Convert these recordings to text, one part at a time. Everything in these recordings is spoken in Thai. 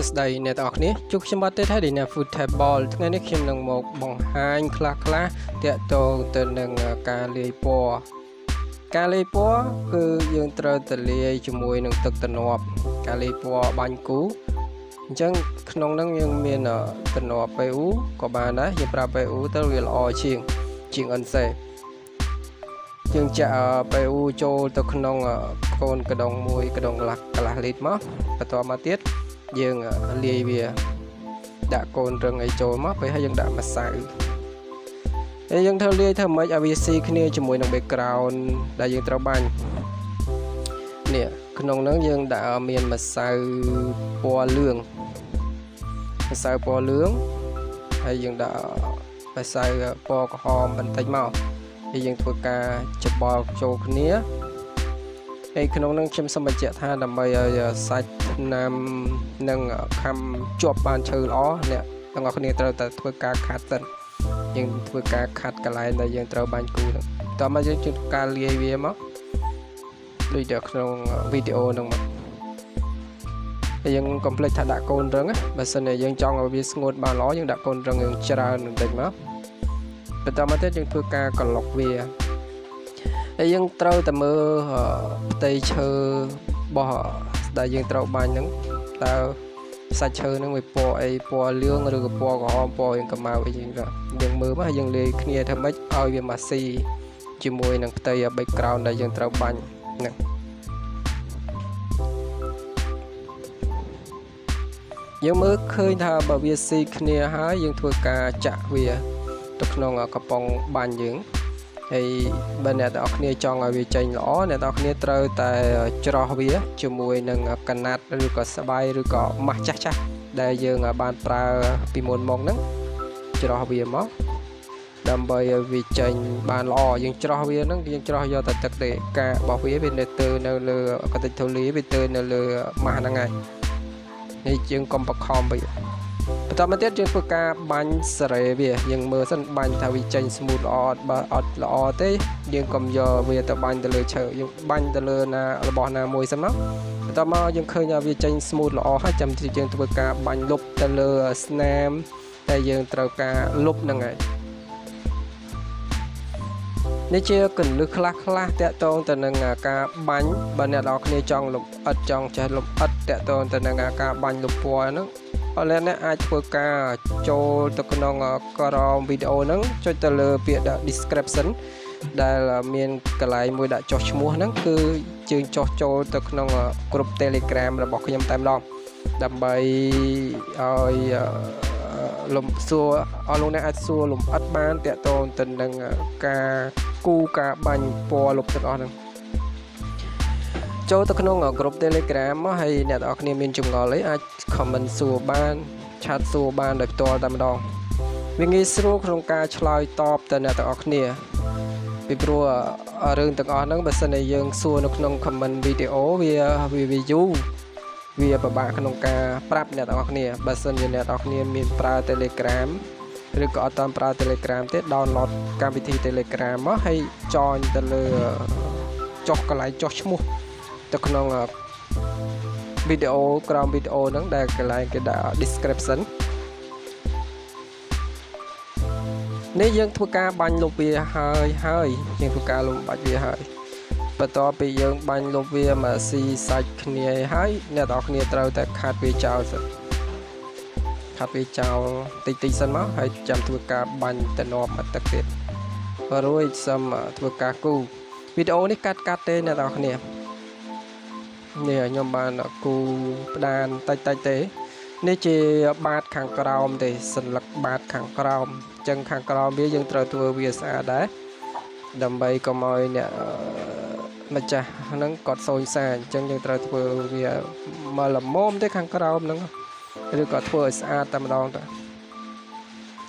สุดใดในตอนนี้จุกชิมบัตเตอร์ไทยดีเนี่ยฟุตบอลทั้งนี้คิมหนึ่งหมกบ่งหายคลาคลาเตะโตเตนหนึ่งกาลีปัวกาลีปัวคือยืนเตอร์เตลีจมวยหนึ่งตึกตนอบกาลีปัวบันกูจังขนมนั่งยังมีเนาะตนอบไปอู้ก็มาได้ยังปราไปอู้เตอร์เรียลออชิงชิงอันเซยังจะไปอูโจตกขนมคนกระดองมวยกระดองหลักกลาลิดมั้งประตูมาเตี้ยยังเลียเบียด่าโกนเรื่องไอโจมั้งไปให้ยังด่ามาใส่ยังเท่าเลียเท่าไม่อาวีซีขึ้นเนี่ยจมวยน้องเบกราวน์ได้ยังตระบันเนี่ยขนมนั้นยังด่าเมียนมาใส่ปอเลื่องมาใส่ปอเลื่องให้ยังด่ามาใส่ปอหอมมันไตเมายังตัวกาจะบอลโจกเนี้ยไอ้ขนมนั่งชิมสมัยเจ้าท่าดำไปใส่น้ำนั่งคำจวบบานเชลอ้อเนี่ยต้องเอาคนนี้เราแต่ตัวกาขาดตันยังตัวกาขาดกระไรแต่ยังเราบานกูต่อมาจะจุดการเรียเวียมั้งดูจากขนมวิดีโอนั่งมั้งยังคอมเพล็กท่าดักโกนเริงอ่ะแบบเสนอยังจองเอาวิสงดบานล้อยังดักโกนเริงยังเจริญเด็กมั้งแต่ตอนมาเทศยังพูดการกลอกเวียยังเต้าแต่เมื่อเตยเชอบ่อแต่ยังเต้าบานนั้นเต้าใส่เชอนั้นไปปอไอปอเลี้ยงหรือปอก็หอมปอยังกระมาไปยังก็ยังมือมายังเลยเคลียร์ทำให้เอาเวียมาซีจิมวยนั่งเตยใบกราวน์แต่ยังเต้าบานนั่งยังมือเคยทำแบบเวียซีเคลียร์หายยังพูดการจะเวียตกนองกระปองบานยิงไอ้บานเนี่ยตอกเนี่ยจองเอาวิจัยล้อเนี่ยตอกเนี่ยเตอแต่จรอเวียจมวยหนึ่งกันนัดหรือก็สบายหรือก็มัดชักๆได้ยังบานปลาปีมนมองนั้นจรอเวียมั้งดำไปวิจัยบานล้อยังจรอเวียนั้นยังจรอยอแต่ตักเตะกะบอกเวียเป็นเตอเนลือกระติกเทลีเป็นเตอเนลือมาหนังไงในจึงกลมประคองไปประจำมาเทียบยังพวกกาบันเสรเบียยังเมื่อสันบันทวิจัยสมุดออดบาออดละออเตยังกำยอเวียตะบันตะเลยเฉยยังบันตะเลยนาระบอหนามวยสมัครต่อมายังเคยยาวิจัยสมุดละออให้จำที่ยังพวกกาบันลบตะเลยสแนมแต่ยังตะกาลบนั่งไงในเชื่อกันลึกคลักคลาแต่ตอนแต่นางกาบันบันเนี่ยเราในจองลบอัดจองจะลบอัดแต่ตอนแต่นางกาบันลบปัวนั้นเอาแล้วเนี่ยอาจจะพูดการโจตกนองกรอมวิดีโอนั้นโจตะเลเปียด description ได้ละเมียนกลายมวยได้โจชมัวนั้นคือจึงโจโจตกนองกลุ่ม Telegram ระบบขยำตามลองดับไปเอาลมซัวเอาลงในอัดซัวลมอัดบ้านแต่ตอนแต่นางกากูกาบันปัวลบตลอดนั้นโจตะขนมกลุ่ม Telegram มาให้เนี่ยตอนนี้มีจุ่มงอเลยอาจคอมเมนต์สู่บ้านแชทสู่บ้านโดยตัวตามดองวิธีสรุปโครงการชลอยตอบแต่เนี่ยตอนนี้เป็นรัวเรื่องต่างๆนั้นเป็นเสนอยังสู่นกนงคอมเมนต์วิดีโอวียูวีประบาขนมกาปรับเนี่ยตอนนี้เป็นเสนอเนี่ยตอนนี้มีปลา Telegram หรือก็ตามปลา Telegram ที่ดาวน์โหลดการวิธี Telegram มาให้จอยแต่เลยจอกกันไหลจอกมั่วตะขนมวิดีโอกรามวิดีโอนั้นได้กลายเป็น description นี่ยังทุกการบันลบเวียเฮ้ยยังทุกการลบบันเวียเฮ้ยประต่อไปยังบันลบเวียมาซีใส่เนียเฮ้ยเนี่ยตอกเนียเราแต่ขาดวิจารณ์ขาดวิจารณ์ติดสันมั้งให้จำทุกการบันแต่นอมาตักเด็ดพอรู้สมทุกการกูวิดีโอนี้กัดเต้เนี่ยตอกเนียเนี่ยยมบานกูดานไตเตนี่เจบาดขังกราวมเตสลักบาดขังกราวมจังขังกราวมเบี้ยยังเตอตัวเวียสะอาดได้ดำใบก็มอยเนี่ยมันจะนั่งกอดโซนแสนจังยังเตอตัวเวียมาละมมได้ขังกราวมนั่งหรือกอดตัวสะอาดตามดอง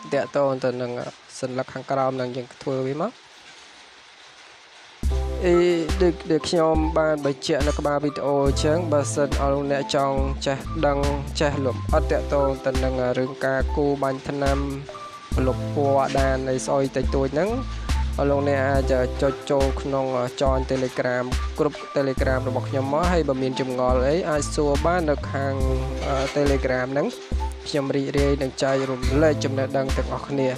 เตะโตนตอนนั่งสลักขังกราวมนั่งยังตัวเวียมั้งเด็กชมบานใบเจาะนักบาวิดโอเชิงบาสันเอาลงในจองแจกดังแจกหลุมอัดเตะโตตันดังเรื่องกากูบันทนำหลบปัวดานในซอยแต่ตัวนั้น ลงเนี่ยจะโจขนมจอนเทเลกราฟกรุ๊ปเทเลกราฟระบบยมให้บะเมียนจมงอเลยไอซัวบ้านดักทางเทเลกราฟนั้นยมรีเรียดังใจรวมเลยจมเนดังตะออกเนี่ย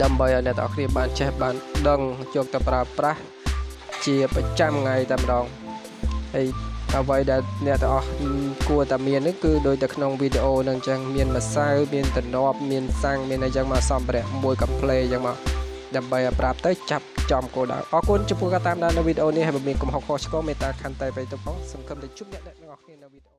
ดำใบเนี่ยตะออกเนี่ยบ้านเชฟบ้านดังโจกตะปลาปลาเจียประจำไงตามดองไอเอาไว้เด็ดเนี่ยตะออกกลัวตะเมียนนั่นคือโดยตะขนมวิดีโอดังจังเมียนมาซ้ายเมียนตะนอบเมียนซังเมียนในจังมาซ้อมแบบมวยกับเพลย์จังมาดับเบิลปราบได้จับจอมโกดังขอบคุณจุ๊บก็ตามด้านวิดีโอนี้ให้ผมมีกลุ่มหกข้อสกอเมตาคันไตไปตรงป้องสำคัญเลยจุ๊บเนี่ยได้ไม่ออกในวิดีโอ